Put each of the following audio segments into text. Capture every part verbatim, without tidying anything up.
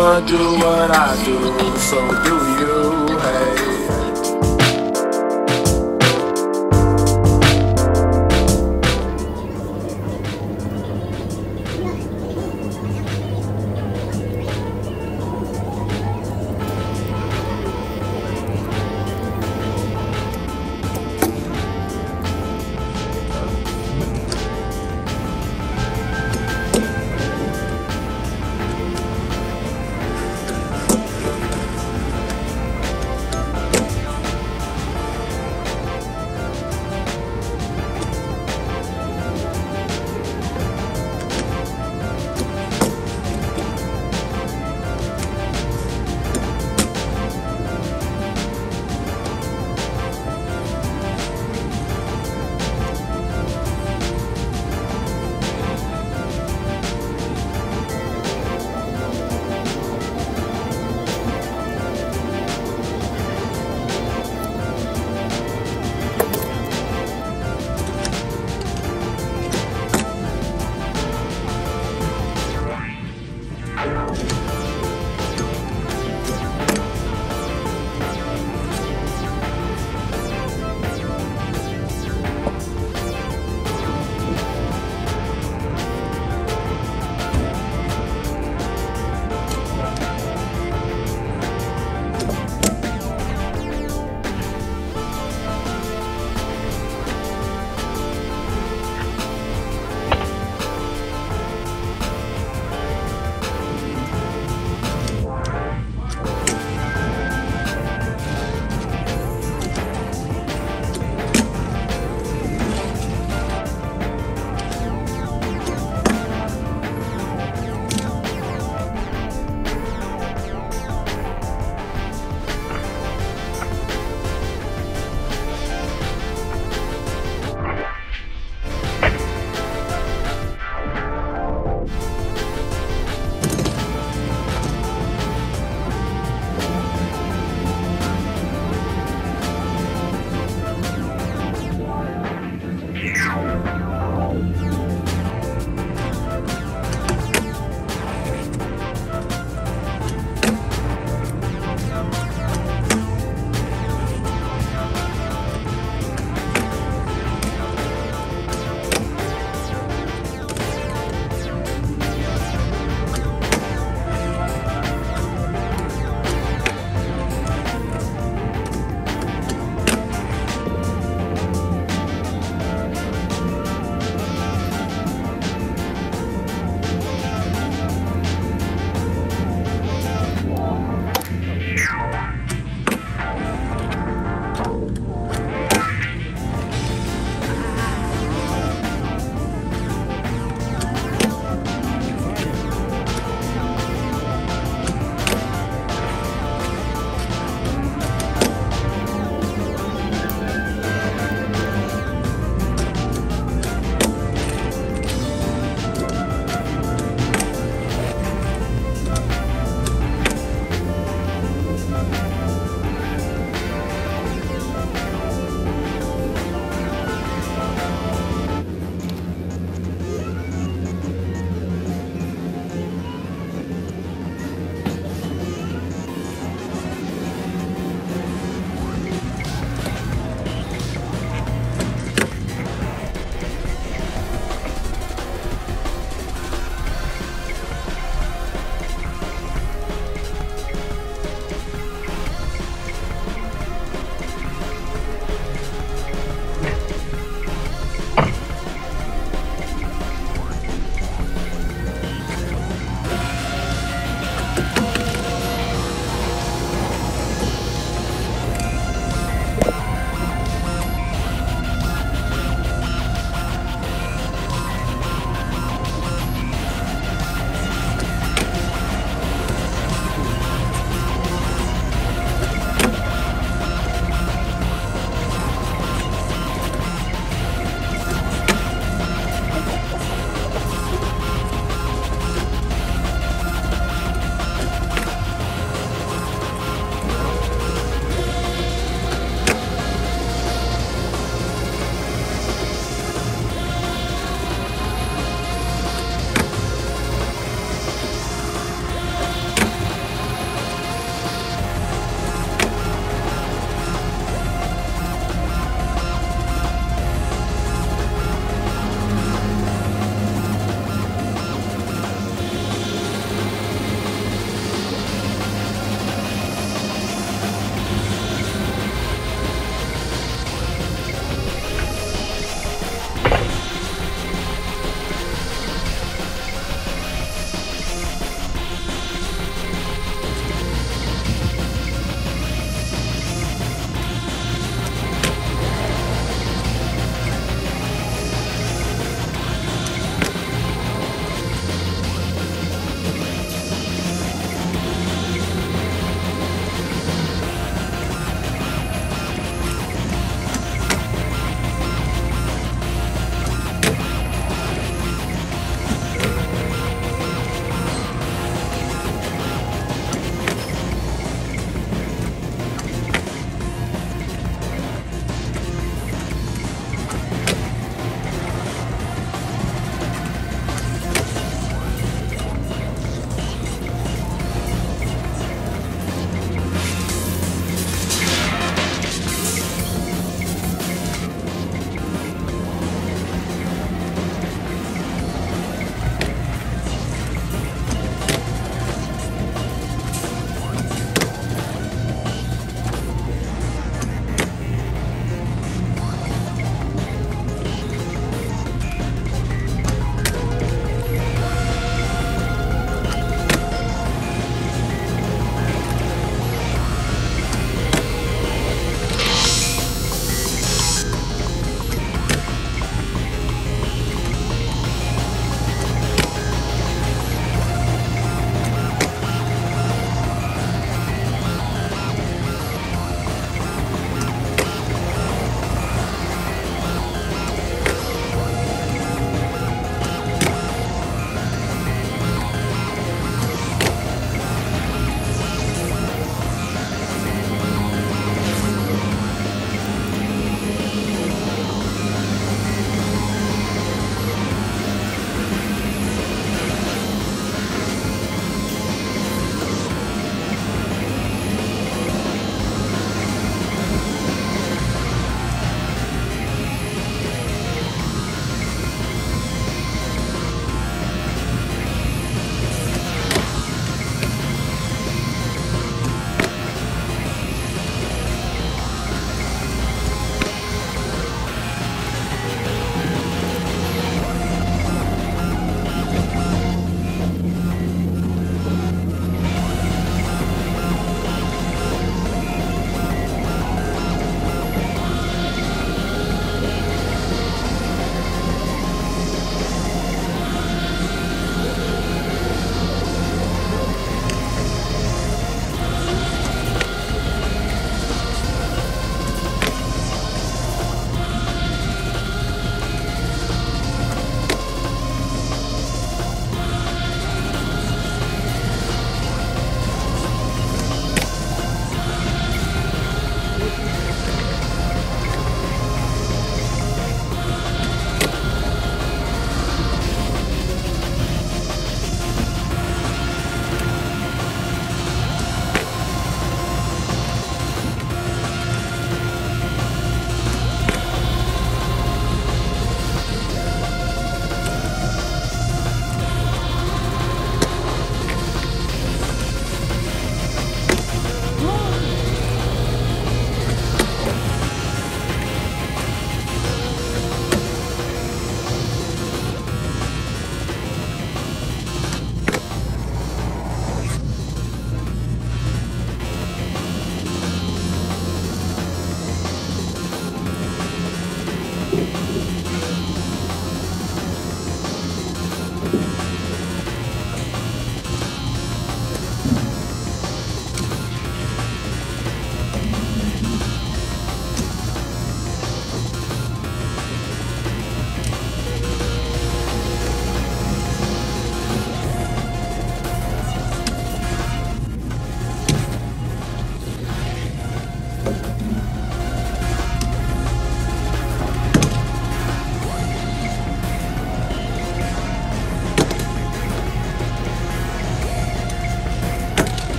I'ma do what I do, so do you, hey.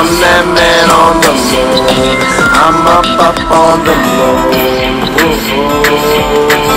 I'm that man on the moon. I'm up up on the moon. Whoa, whoa.